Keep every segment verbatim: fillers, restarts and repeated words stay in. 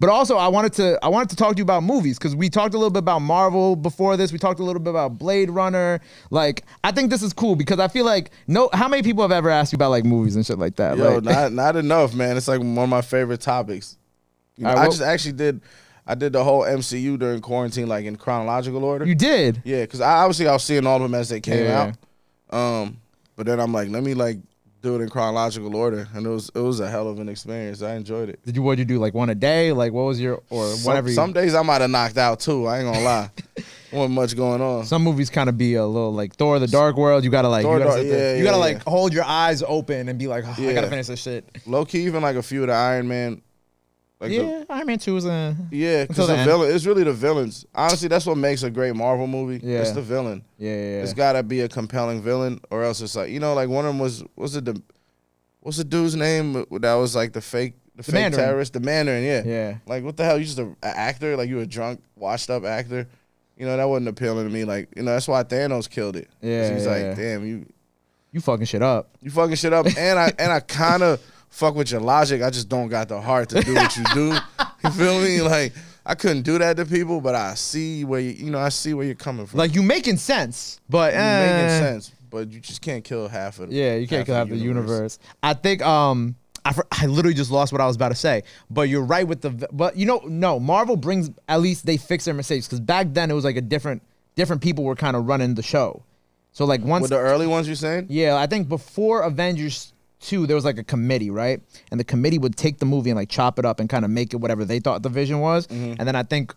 But also, I wanted to I wanted to talk to you about movies, because we talked a little bit about Marvel before this. We talked a little bit about Blade Runner. Like, I think this is cool, because I feel like, no, how many people have ever asked you about like movies and shit like that? Yo, like, not not enough, man. It's like one of my favorite topics. You know, right, well, I just actually did. I did the whole M C U during quarantine, like in chronological order. You did? Yeah, because I obviously I was seeing all of them as they came yeah. out. Um, but then I'm like, let me like do it in chronological order, and it was it was a hell of an experience. I enjoyed it. Did you what did you do, like one a day? Like what was your or some, whatever? You... Some days I might have knocked out too. I ain't gonna lie, wasn't much going on. Some movies kind of be a little like Thor: The Dark World. You gotta like Thor, you gotta, Dark, yeah, yeah, you gotta yeah. like hold your eyes open and be like, oh, yeah. I gotta finish this shit. Low key, even like a few of the Iron Man. Like yeah, the, Iron Man two was a yeah. Because the, the villain, it's really the villains. Honestly, that's what makes a great Marvel movie. Yeah, it's the villain. Yeah, yeah, yeah. It's gotta be a compelling villain, or else it's like, you know, like one of them was what's the what's the dude's name that was like the fake the, the fake Mandarin. terrorist, the Mandarin. Yeah, yeah. Like what the hell? You just a, an actor? Like you a drunk, washed up actor? You know that wasn't appealing to me. Like you know that's why Thanos killed it. Yeah, he's yeah, like, yeah. damn you, you fucking shit up. You fucking shit up, and I and I kind of. Fuck with your logic. I just don't got the heart to do what you do. You feel me? Like I couldn't do that to people, but I see where you, you know I see where you're coming from. Like you making sense, but uh, you making sense, but you just can't kill half of. The, yeah, you can't kill half the universe. universe. I think um I I literally just lost what I was about to say. But you're right with the but you know no Marvel brings at least they fix their mistakes, because back then it was like a different different people were kind of running the show. So like once with the early ones you're saying? Yeah, I think before Avengers two, there was like a committee, right? And the committee would take the movie and like chop it up and kind of make it whatever they thought the vision was. Mm-hmm. And then I think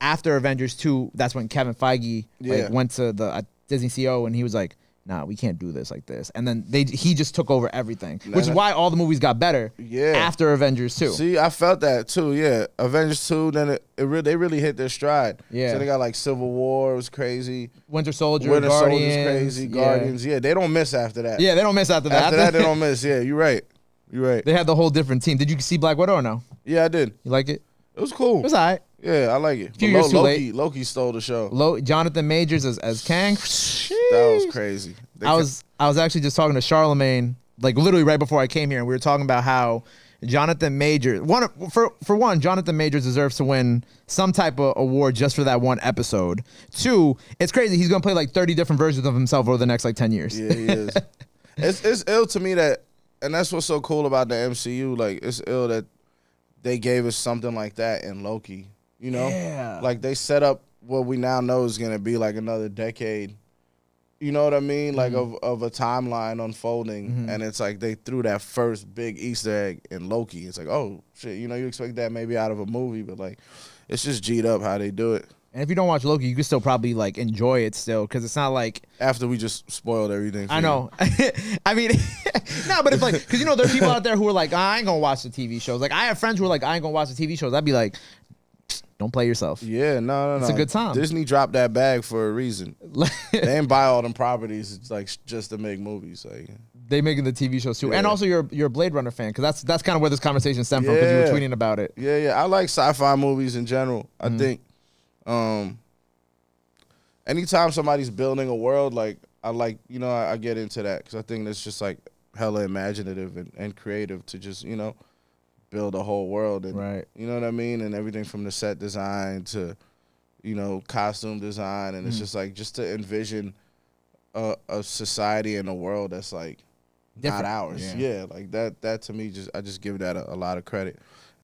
after Avengers two, that's when Kevin Feige yeah. like went to the uh, Disney C E O and he was like, nah, we can't do this like this. And then they he just took over everything, nah, which is why all the movies got better yeah. after Avengers two. See, I felt that too, yeah. Avengers two, then it, it re they really hit their stride. Yeah. So they got like Civil War, it was crazy. Winter Soldier, Winter Guardians. Winter Soldier's crazy, Guardians. Yeah. yeah, they don't miss after that. Yeah, they don't miss after that. After that, they don't miss, yeah, you're right. You're right. They had the whole different team. Did you see Black Widow or no? Yeah, I did. You like it? It was cool. It was all right. Yeah, I like it. Few years too Loki, late. Loki stole the show. Lo Jonathan Majors as, as Kang. Jeez. That was crazy. They I was I was actually just talking to Charlemagne, like literally right before I came here, and we were talking about how Jonathan Majors one for for one, Jonathan Majors deserves to win some type of award just for that one episode. Two, it's crazy. He's gonna play like thirty different versions of himself over the next like ten years. Yeah, he is. it's it's ill to me that, and that's what's so cool about the M C U. Like it's ill that they gave us something like that in Loki. You know, yeah. like they set up what we now know is going to be like another decade. You know what I mean? Like mm-hmm. of, of a timeline unfolding. Mm-hmm. And it's like they threw that first big Easter egg in Loki. It's like, oh, shit, you know, you expect that maybe out of a movie. But like it's just G'd up how they do it. And if you don't watch Loki, you can still probably like enjoy it still, because it's not like after we just spoiled everything. For I know. I mean, no, but it's like because, you know, there are people out there who are like, I ain't going to watch the T V shows. Like I have friends who are like, I ain't going to watch the T V shows. I'd be like, don't play yourself. Yeah, no, no, it's no. It's a good time. Disney dropped that bag for a reason. They didn't buy all them properties it's like just to make movies. Like they making the T V shows too, yeah. and also you're you're a Blade Runner fan, because that's that's kind of where this conversation stemmed yeah. from, because you were tweeting about it. Yeah, yeah, I like sci-fi movies in general. I mm. think, um, anytime somebody's building a world, like I like, you know, I, I get into that, because I think that's just like hella imaginative and, and creative to just, you know, build a whole world, and right. you know what I mean, and everything from the set design to, you know, costume design, and mm. it's just like just to envision a, a society and a world that's like different. Not ours. Yeah. yeah, like that. That to me, just I just give that a, a lot of credit.